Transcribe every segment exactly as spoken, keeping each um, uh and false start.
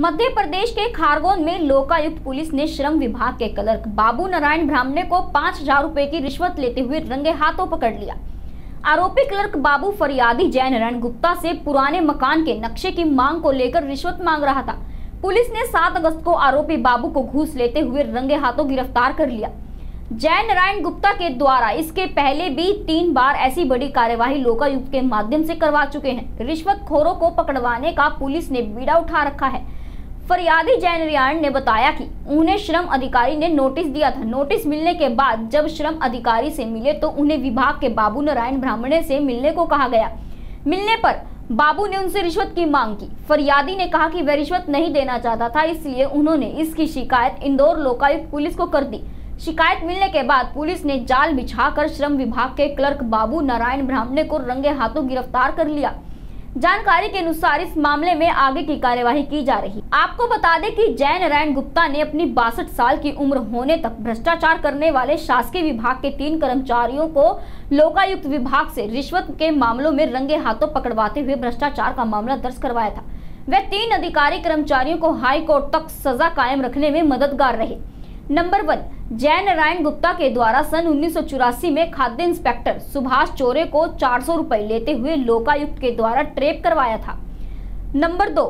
मध्य प्रदेश के खारगोन में लोकायुक्त पुलिस ने श्रम विभाग के क्लर्क बाबू नारायण ब्राह्मणे को पाँच हजार रुपए की रिश्वत लेते हुए रंगे हाथों पकड़ लिया। आरोपी क्लर्क बाबू फरियादी जयनारायण गुप्ता से पुराने मकान के नक्शे की मांग को लेकर रिश्वत मांग रहा था। पुलिस ने सात अगस्त को आरोपी बाबू को घूस लेते हुए रंगे हाथों गिरफ्तार कर लिया। जयनारायण गुप्ता के द्वारा इसके पहले भी तीन बार ऐसी बड़ी कार्यवाही लोकायुक्त के माध्यम से करवा चुके हैं। रिश्वतखोरों को पकड़वाने का पुलिस ने बीड़ा उठा रखा है। फरियादी जयनारायण ने बताया कि उन्हें श्रम अधिकारी ने नोटिस दिया था। नोटिस मिलने के बाद जब श्रम अधिकारी से मिले तो उन्हें विभाग के बाबू नारायण ब्राह्मणे से मिलने को कहा गया। मिलने पर बाबू ने उनसे रिश्वत की मांग की। फरियादी ने कहा कि वह रिश्वत नहीं देना चाहता था, इसलिए उन्होंने इसकी शिकायत इंदौर लोकायुक्त पुलिस को कर दी। शिकायत मिलने के बाद पुलिस ने जाल बिछाकर श्रम विभाग के क्लर्क बाबू नारायण ब्राह्मणे को रंगे हाथों गिरफ्तार कर लिया। जानकारी के अनुसार इस मामले में आगे की कार्यवाही की जा रही। आपको बता दें कि जयनारायण गुप्ता ने अपनी बासठ साल की उम्र होने तक भ्रष्टाचार करने वाले शासकीय विभाग के तीन कर्मचारियों को लोकायुक्त विभाग से रिश्वत के मामलों में रंगे हाथों पकड़वाते हुए भ्रष्टाचार का मामला दर्ज करवाया था। वह तीन अधिकारी कर्मचारियों को हाई कोर्ट तक सजा कायम रखने में मददगार रहे। नंबर वन, जयनारायण गुप्ता के द्वारा सन उन्नीस सौ चौरासी में खाद्य इंस्पेक्टर सुभाष चोरे को चार सौ रुपए लेते हुए लोकायुक्त के द्वारा ट्रैप करवाया था। नंबर दो,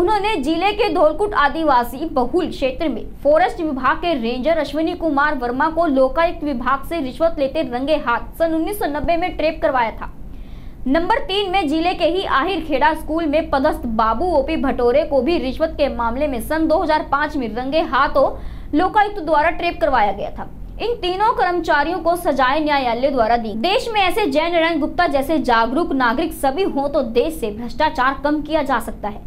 उन्होंने जिले के धौलकूट आदिवासी बहुल क्षेत्र में फॉरेस्ट विभाग के रेंजर अश्विनी कुमार वर्मा को लोकायुक्त विभाग से रिश्वत लेते रंगे हाथ सन उन्नीस सौ नब्बे में ट्रैप करवाया था। नंबर तीन में जिले के ही आहिर खेड़ा स्कूल में पदस्थ बाबू ओपी भटोरे को भी रिश्वत के मामले में सन दो हजार पाँच में रंगे हाथों लोकायुक्त द्वारा ट्रैप करवाया गया था। इन तीनों कर्मचारियों को सजाएं न्यायालय द्वारा दी। देश में ऐसे जयनारायण गुप्ता जैसे जागरूक नागरिक सभी हो तो देश से भ्रष्टाचार कम किया जा सकता है।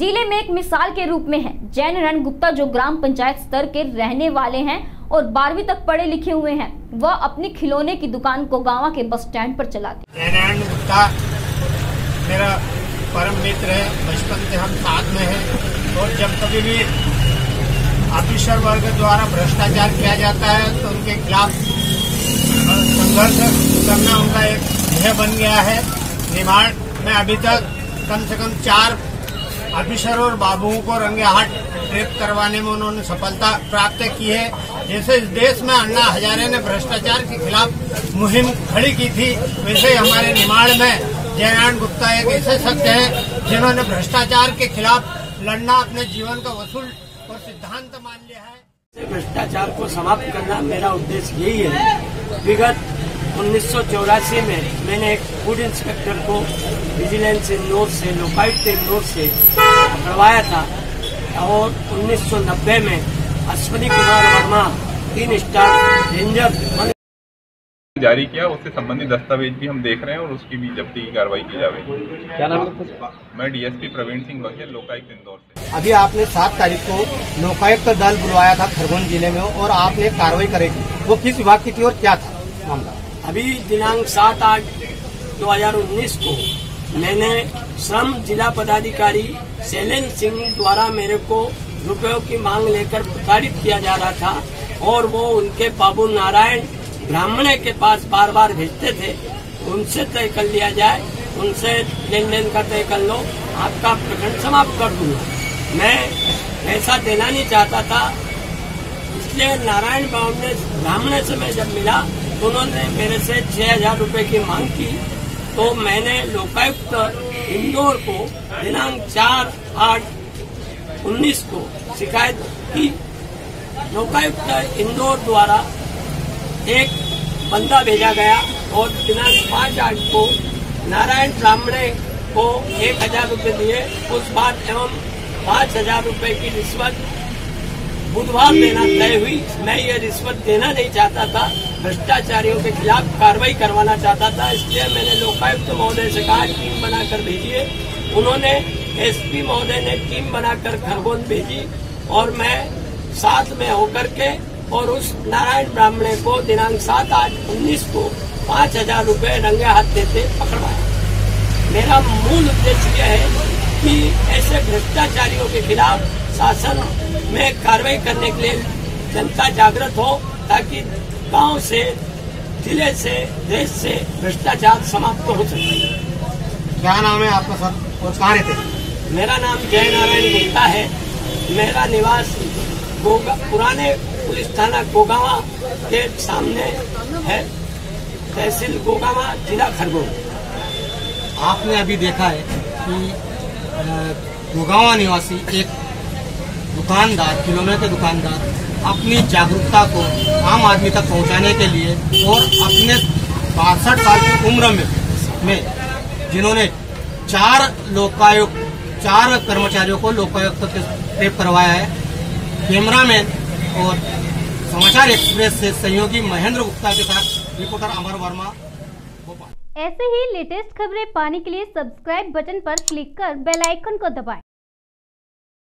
जिले में एक मिसाल के रूप में है जयनारायण गुप्ता, जो ग्राम पंचायत स्तर के रहने वाले हैं और बारहवीं तक पढ़े लिखे हुए हैं। वह अपनी खिलौने की दुकान कोगावा के बस स्टैंड पर चलाते। जयनारायण गुप्ता मेरा परम मित्र है, बचपन से हम साथ में हैं और जब कभी भी ऑफिसर वर्ग द्वारा भ्रष्टाचार किया जाता है तो उनके खिलाफ संघर्ष करना उनका एक ध्येय बन गया है। निर्माण में अभी तक कम से कम चार ऑफिसर और बाबुओं को रंगे हाथ ट्रैप करवाने में उन्होंने सफलता प्राप्त की है। जैसे इस देश में अन्ना हजारे ने भ्रष्टाचार के खिलाफ मुहिम खड़ी की थी, वैसे हमारे निर्माण में जयनारायण गुप्ता एक ऐसे शख्स हैं जिन्होंने भ्रष्टाचार के खिलाफ लड़ना अपने जीवन का वसूल और सिद्धांत मान लिया है। भ्रष्टाचार को समाप्त करना मेरा उद्देश्य यही है। विगत उन्नीस सौ चौरासी में मैंने एक फूड इंस्पेक्टर को विजिलेंस इंदौर से लोकायुक्त इंदौर से पकड़वाया था और उन्नीस सौ नब्बे में अश्विनी कुमार वर्मा तीन स्टार रेंजर जारी किया। उससे संबंधित दस्तावेज भी हम देख रहे हैं और उसकी भी जब्ती की कार्रवाई की जा रही है। क्या नाम है? मैं डीएसपी प्रवीण सिंह बघेल लोकायुक्त इंदौर से। अभी आपने सात तारीख को लोकायुक्त का दल बुलवाया था खरगोन जिले में और आपने कार्रवाई करी थी, वो किस विभाग की थी और क्या था मामला? अभी दिनांक सात आठ दो हजार उन्नीस को मैंने श्रम जिला पदाधिकारी शैल सिंह द्वारा मेरे को रुपयों की मांग लेकर प्रताड़ित किया जा रहा था और वो उनके बाबू नारायण ब्राह्मणे के पास बार बार भेजते थे। उनसे तय कर लिया जाए, उनसे लेन देन का तय कर लो, आपका प्रकरण समाप्त कर दूंगा। मैं पैसा देना नहीं चाहता था, इसलिए नारायण ब्राह्मणे ब्राह्मणे से मैं जब मिला तो उन्होंने मेरे से छह हजार रूपये की मांग की, तो मैंने लोकायुक्त इंदौर को दिनांक चार आठ उन्नीस को शिकायत की। लोकायुक्त इंदौर द्वारा एक बंदा भेजा गया और दिनांक पाँच आठ को नारायण ब्राह्मणे को एक हजार रूपये दिए। उस बाद एवं पाँच हजार रूपये की रिश्वत बुधवार देना तय हुई। मैं ये रिश्वत देना नहीं चाहता था, भ्रष्टाचारियों के खिलाफ कार्रवाई करवाना चाहता था, इसलिए मैंने लोकायुक्त महोदय से कहा टीम बनाकर भेजिए। उन्होंने एसपी महोदय ने टीम बनाकर खरगोन भेजी और मैं साथ में होकर के और उस नारायण ब्राह्मणे को दिनांक सात आठ उन्नीस को पाँच हजार रूपये रंगे हाथ देते पकड़वाया। मेरा मूल उद्देश्य यह है कि ऐसे भ्रष्टाचारियों के खिलाफ शासन में कार्रवाई करने के लिए जनता जागृत हो, ताकि गांव से जिले से देश से भ्रष्टाचार समाप्त हो सके। क्या नाम है आपका सर और कहाँ रहते हैं? मेरा नाम जयनारायण गुप्ता है। मेरा निवासी पुराने पुलिस थाना कोगावा के सामने है, तहसील कोगावा, जिला खारगोन। आपने अभी देखा है कि कोगावा निवासी एक दुकानदार, खिलौने के दुकानदार, अपनी जागरूकता को आम आदमी तक पहुंचाने के लिए और अपने बासठ साल की उम्र में, में जिन्होंने चार लोकायुक्त चार कर्मचारियों को लोकायुक्त के टेप करवाया है, कैमरामैन और समाचार एक्सप्रेस से सहयोगी महेंद्र गुप्ता के साथ रिपोर्टर अमर वर्मा, भोपाल। ऐसे ही लेटेस्ट खबरें पाने के लिए सब्सक्राइब बटन पर क्लिक कर बेल आइकन को दबाएं।